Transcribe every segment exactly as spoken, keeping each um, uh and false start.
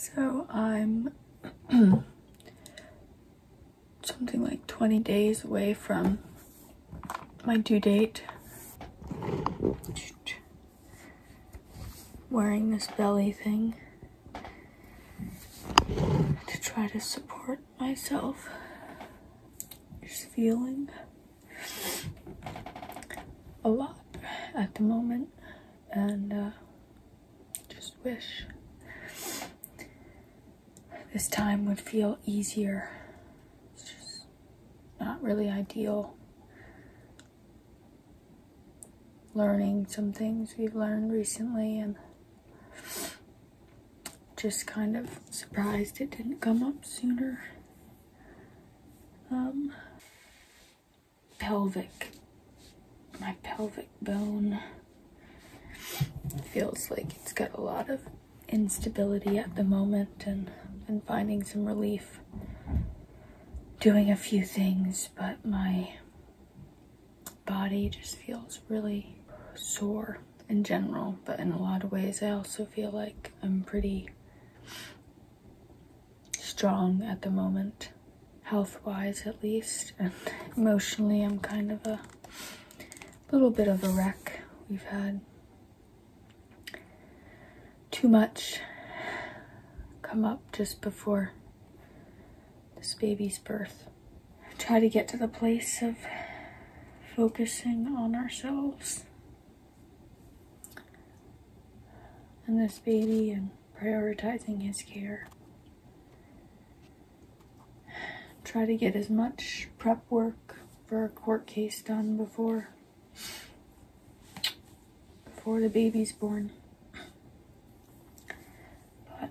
So I'm something like twenty days away from my due date. Wearing this belly thing to try to support myself. Just feeling a lot at the moment, and uh, just wish this time would feel easier. It's just not really ideal. Learning some things we've learned recently, and just kind of surprised it didn't come up sooner. Um, pelvic, my pelvic bone feels like it's got a lot of instability at the moment, and I've been finding some relief doing a few things, but my body just feels really sore in general. But in a lot of ways, I also feel like I'm pretty strong at the moment, health-wise at least, and emotionally I'm kind of a little bit of a wreck. We've had too much come up just before this baby's birth. I try to get to the place of focusing on ourselves and this baby and prioritizing his care. Try to get as much prep work for a court case done before before the baby's born. But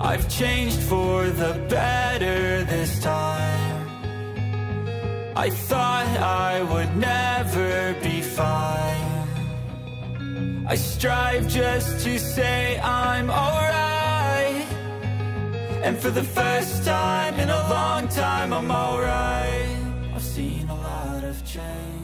I've changed for the better this time. I thought I would never be fine. I strive just to say I'm alright, and for the first time in a long time, I'm alright. I've seen a lot of change.